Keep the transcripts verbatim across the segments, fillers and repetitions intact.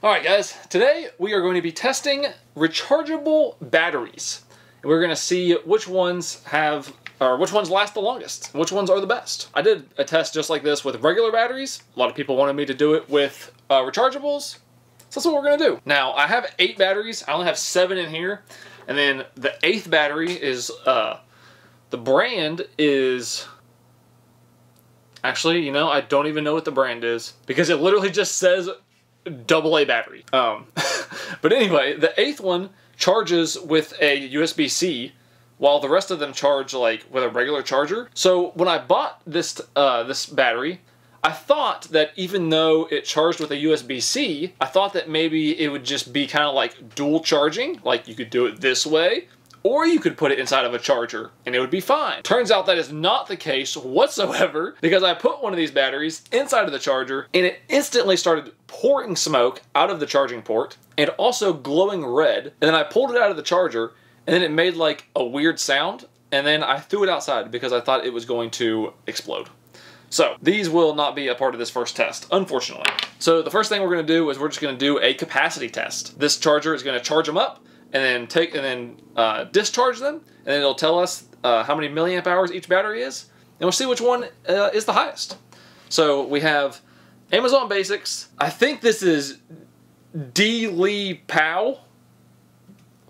Alright guys, today we are going to be testing rechargeable batteries. We're going to see which ones have, or which ones last the longest, which ones are the best. I did a test just like this with regular batteries. A lot of people wanted me to do it with uh, rechargeables, so that's what we're going to do. Now, I have eight batteries. I only have seven in here. And then the eighth battery is, uh, the brand is... Actually, you know, I don't even know what the brand is because it literally just says double A battery. Um, but anyway, the eighth one charges with a U S B C while the rest of them charge like with a regular charger. So when I bought this, uh, this battery, I thought that even though it charged with a U S B C, I thought that maybe it would just be kind of like dual charging. Like you could do it this way or you could put it inside of a charger and it would be fine. Turns out that is not the case whatsoever because I put one of these batteries inside of the charger and it instantly started pouring smoke out of the charging port and also glowing red. And then I pulled it out of the charger and then it made like a weird sound and then I threw it outside because I thought it was going to explode. So these will not be a part of this first test, unfortunately. So the first thing we're gonna do is we're just gonna do a capacity test. This charger is gonna charge them up and then take and then uh, discharge them, and then it'll tell us uh, how many milliamp hours each battery is, and we'll see which one uh, is the highest. So we have Amazon Basics. I think this is DLyPow,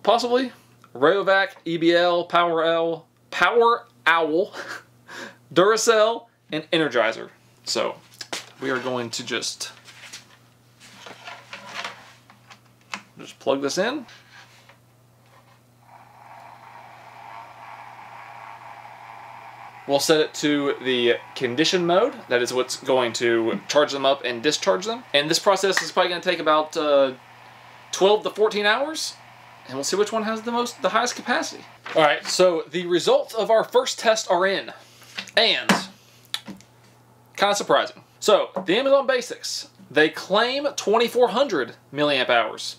possibly Rayovac, E B L, Power Owl, Power Owl, Duracell, and Energizer. So we are going to just just plug this in. We'll set it to the condition mode. That is what's going to charge them up and discharge them. And this process is probably gonna take about uh, twelve to fourteen hours. And we'll see which one has the most, the highest capacity. All right, so the results of our first test are in. And kind of surprising. So the Amazon Basics, they claim twenty-four hundred milliamp hours.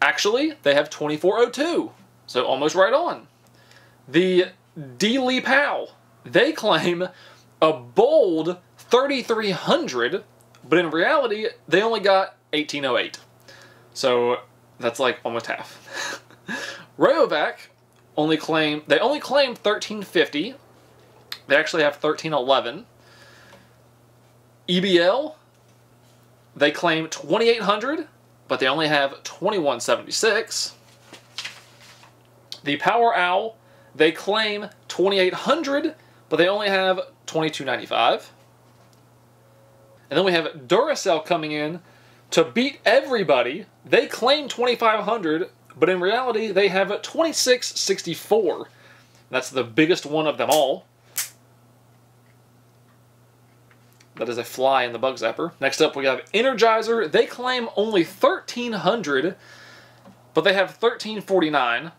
Actually, they have twenty-four oh two. So almost right on. The DLyPow, they claim a bold thirty-three hundred, but in reality, they only got eighteen oh eight. So that's like almost half. Rayovac only claim, they only claim thirteen fifty. They actually have thirteen eleven. E B L, they claim twenty-eight hundred, but they only have twenty-one seventy-six. The Power Owl, they claim twenty-eight hundred, but they only have twenty-two ninety-five. And then we have Duracell coming in to beat everybody. They claim twenty-five hundred, but in reality, they have twenty-six sixty-four. That's the biggest one of them all. That is a fly in the bug zapper. Next up, we have Energizer. They claim only thirteen hundred, but they have thirteen forty-nine.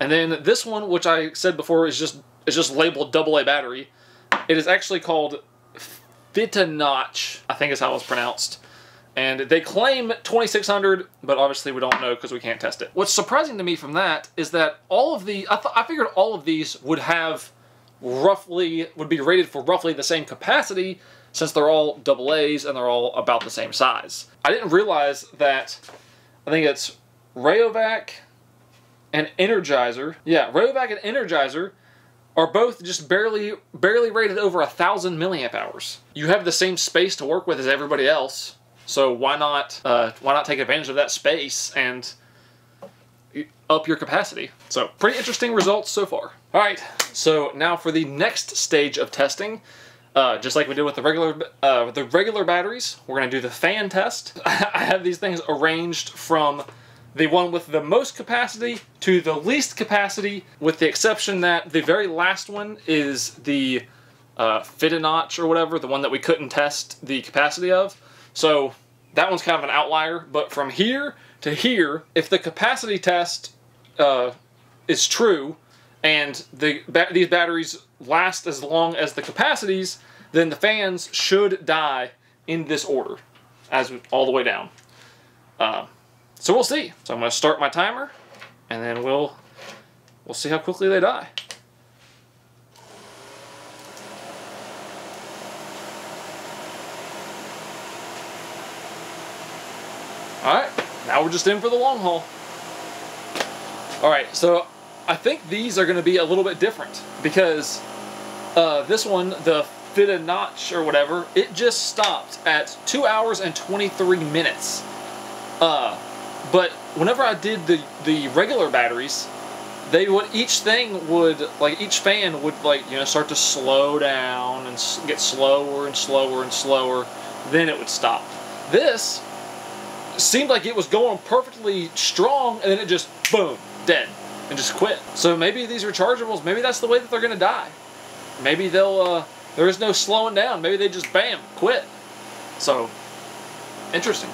And then this one, which I said before is just is just labeled double A battery. It is actually called Fitanotch, I think is how it's pronounced. And they claim twenty-six hundred, but obviously we don't know because we can't test it. What's surprising to me from that is that all of the, I, th I figured all of these would have roughly, would be rated for roughly the same capacity since they're all double A's and they're all about the same size. I didn't realize that, I think it's Rayovac, and Energizer, yeah, Rayovac and Energizer are both just barely barely rated over a thousand milliamp hours. You have the same space to work with as everybody else, so why not uh, why not take advantage of that space and up your capacity? So pretty interesting results so far. All right, so now for the next stage of testing, uh, just like we did with the regular uh, with the regular batteries, we're gonna do the fan test. I have these things arranged from the one with the most capacity to the least capacity, with the exception that the very last one is the uh, Fitanotch or whatever, the one that we couldn't test the capacity of. So that one's kind of an outlier, but from here to here, if the capacity test uh, is true and the ba these batteries last as long as the capacities, then the fans should die in this order, as all the way down. Uh, So we'll see. So I'm going to start my timer, and then we'll we'll see how quickly they die. All right, now we're just in for the long haul. All right, so I think these are gonna be a little bit different because uh, this one, the Fitanotch or whatever, it just stopped at two hours and twenty-three minutes. Uh, but whenever I did the, the regular batteries, they would, each thing would, like each fan would like, you know, start to slow down and get slower and slower and slower, then it would stop. This seemed like it was going perfectly strong and then it just, boom, dead, and just quit. So maybe these rechargeables, maybe that's the way that they're gonna die. Maybe they'll, uh, there is no slowing down. Maybe they just, bam, quit. So, interesting.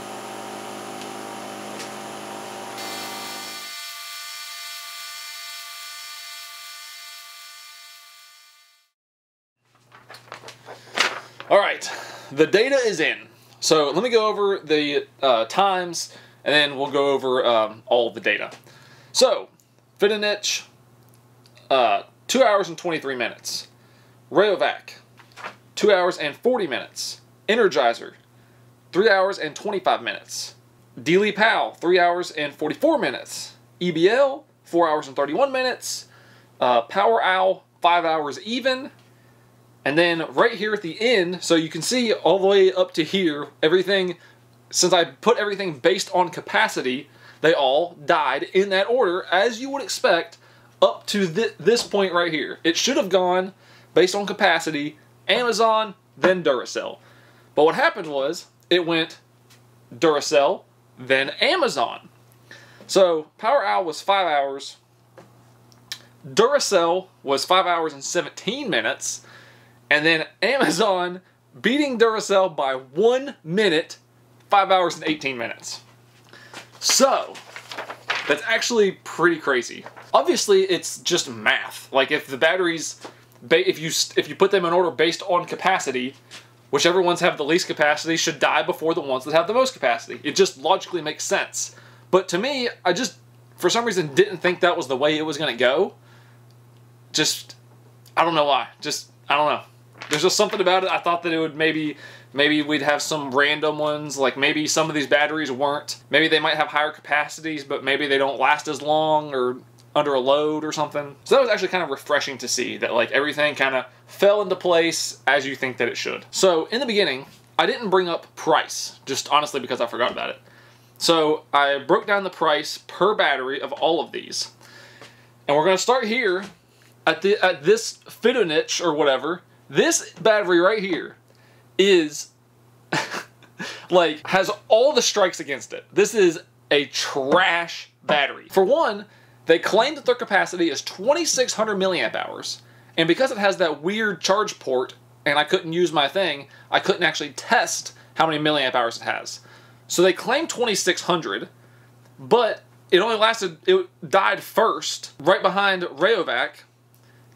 All right, the data is in. So let me go over the uh, times, and then we'll go over um, all the data. So, Fitanotch, uh, two hours and twenty-three minutes. Rayovac, two hours and forty minutes. Energizer, three hours and twenty-five minutes. DLyPow, three hours and forty-four minutes. E B L, four hours and thirty-one minutes. Uh, Power Owl, five hours even. And then right here at the end, so you can see all the way up to here, everything, since I put everything based on capacity, they all died in that order, as you would expect, up to th this point right here. It should have gone, based on capacity, Amazon, then Duracell. But what happened was, it went Duracell, then Amazon. So, Power Owl was five hours, Duracell was five hours and seventeen minutes, and then Amazon beating Duracell by one minute, five hours and eighteen minutes. So, that's actually pretty crazy. Obviously, it's just math. Like, if the batteries, if you if you put them in order based on capacity, whichever ones have the least capacity should die before the ones that have the most capacity. It just logically makes sense. But to me, I just, for some reason, didn't think that was the way it was gonna go. Just, I don't know why. Just, I don't know. There's just something about it. I thought that it would maybe, maybe we'd have some random ones, like maybe some of these batteries weren't. Maybe they might have higher capacities, but maybe they don't last as long or under a load or something. So that was actually kind of refreshing to see that like everything kind of fell into place as you think that it should. So in the beginning, I didn't bring up price, just honestly because I forgot about it. So I broke down the price per battery of all of these. And we're gonna start here at, the, at this Fitanotch or whatever. This battery right here is, like, has all the strikes against it. This is a trash battery. For one, they claim that their capacity is twenty-six hundred milliamp hours, and because it has that weird charge port, and I couldn't use my thing, I couldn't actually test how many milliamp hours it has. So they claim twenty-six hundred, but it only lasted, it died first, right behind Rayovac,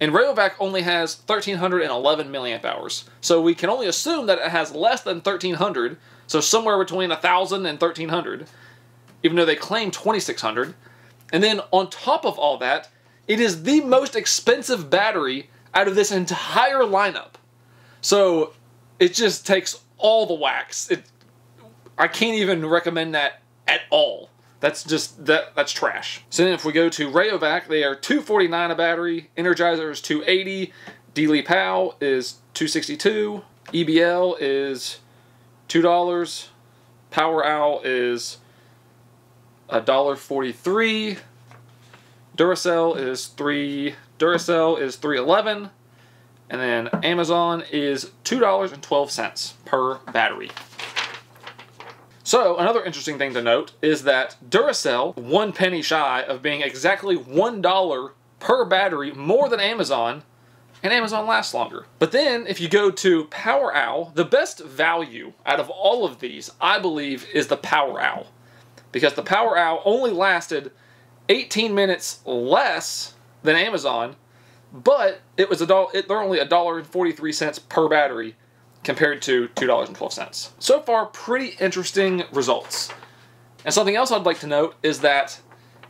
and Rayovac only has one thousand three hundred eleven milliamp hours. So we can only assume that it has less than one thousand three hundred, so somewhere between one thousand and one thousand three hundred, even though they claim twenty-six hundred. And then on top of all that, it is the most expensive battery out of this entire lineup. So it just takes all the wax. It, I can't even recommend that at all. That's just, that that's trash. So then if we go to Rayovac, they are two forty-nine a battery, Energizer is two eighty, DLyPow is two sixty-two, E B L is two dollars, Power Owl is one forty-three, Duracell is three Duracell is three eleven, and then Amazon is two dollars and twelve cents per battery. So, another interesting thing to note is that Duracell, one penny shy of being exactly one dollar per battery more than Amazon, and Amazon lasts longer. But then, if you go to Power Owl, the best value out of all of these, I believe, is the Power Owl. Because the Power Owl only lasted eighteen minutes less than Amazon, but it was a dollar, it, they're only one dollar and forty-three cents per battery, compared to two dollars and twelve cents. So far, pretty interesting results. And something else I'd like to note is that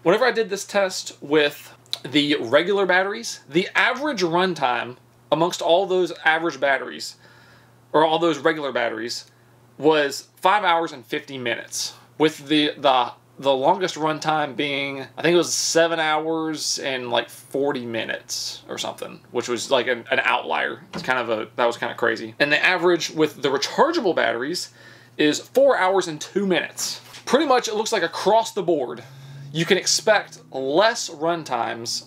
whenever I did this test with the regular batteries, the average runtime amongst all those average batteries, or all those regular batteries, was five hours and fifty minutes. with the the the longest run time being, I think it was seven hours and like forty minutes or something, which was like an, an outlier. It's kind of a, that was kind of crazy. And the average with the rechargeable batteries is four hours and two minutes. Pretty much it looks like across the board, you can expect less run times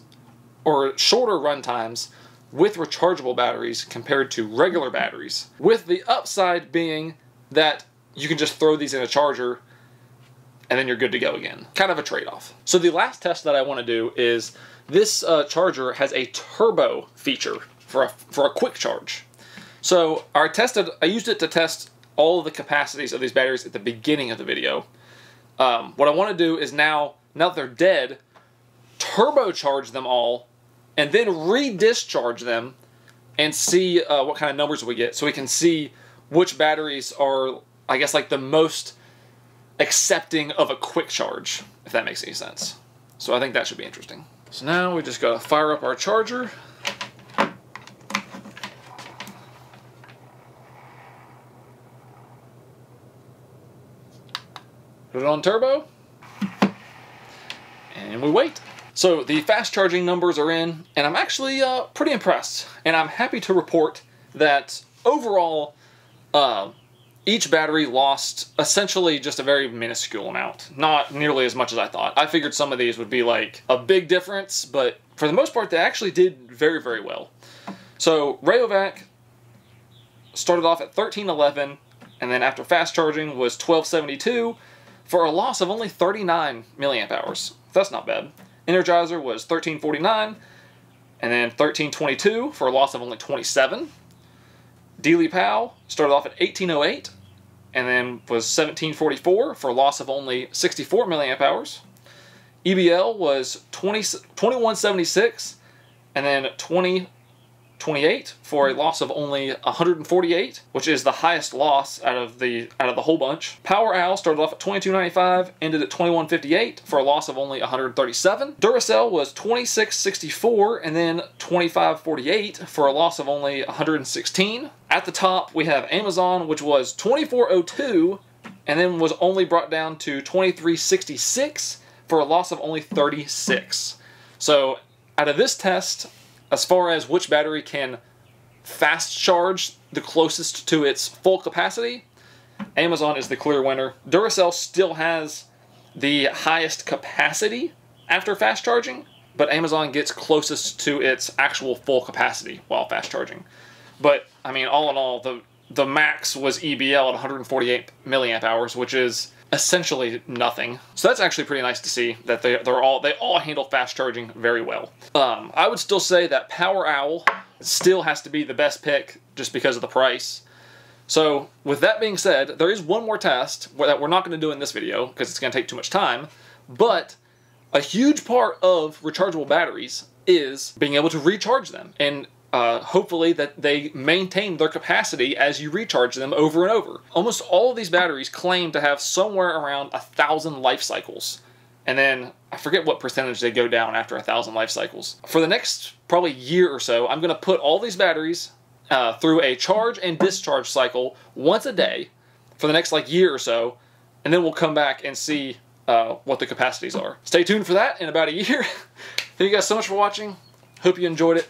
or shorter run times with rechargeable batteries compared to regular batteries. With the upside being that you can just throw these in a charger and then you're good to go again. Kind of a trade-off. So the last test that I want to do is this uh, charger has a turbo feature for a, for a quick charge. So I tested, I used it to test all of the capacities of these batteries at the beginning of the video. Um, what I want to do is now, now that they're dead, turbocharge them all and then re-discharge them and see uh, what kind of numbers we get, so we can see which batteries are, I guess, like the most accepting of a quick charge, if that makes any sense. So I think that should be interesting. So now we just gotta fire up our charger. Put it on turbo. And we wait. So the fast charging numbers are in, and I'm actually uh, pretty impressed. And I'm happy to report that overall, uh, each battery lost essentially just a very minuscule amount. Not nearly as much as I thought. I figured some of these would be like a big difference, but for the most part, they actually did very, very well. So Rayovac started off at thirteen eleven, and then after fast charging was twelve seventy-two for a loss of only thirty-nine milliamp hours. That's not bad. Energizer was thirteen forty-nine, and then thirteen twenty-two for a loss of only twenty-seven. DLyPow started off at eighteen oh eight. And then was seventeen forty-four for a loss of only sixty-four milliamp hours. E B L was twenty-one seventy-six and then twenty twenty-eight for a loss of only one hundred forty-eight, which is the highest loss out of the out of the whole bunch. Power Owl started off at twenty-two ninety-five, ended at twenty-one fifty-eight for a loss of only one hundred thirty-seven. Duracell was twenty-six sixty-four and then twenty-five forty-eight for a loss of only one hundred sixteen. At the top, we have Amazon, which was twenty-four oh two and then was only brought down to twenty-three sixty-six for a loss of only thirty-six. So out of this test, as far as which battery can fast charge the closest to its full capacity, Amazon is the clear winner. Duracell still has the highest capacity after fast charging, but Amazon gets closest to its actual full capacity while fast charging. But, I mean, all in all, the, the max was E B L at one hundred forty-eight milliamp hours, which is essentially nothing. So that's actually pretty nice to see that they they're all they all handle fast charging very well. Um, I would still say that Power Owl still has to be the best pick just because of the price. So with that being said, there is one more test that we're not going to do in this video because it's going to take too much time. But a huge part of rechargeable batteries is being able to recharge them, and Uh, hopefully that they maintain their capacity as you recharge them over and over. Almost all of these batteries claim to have somewhere around a thousand life cycles. And then I forget what percentage they go down after a thousand life cycles. For the next probably year or so, I'm going to put all these batteries uh, through a charge and discharge cycle once a day for the next like year or so. And then we'll come back and see uh, what the capacities are. Stay tuned for that in about a year. Thank you guys so much for watching. Hope you enjoyed it.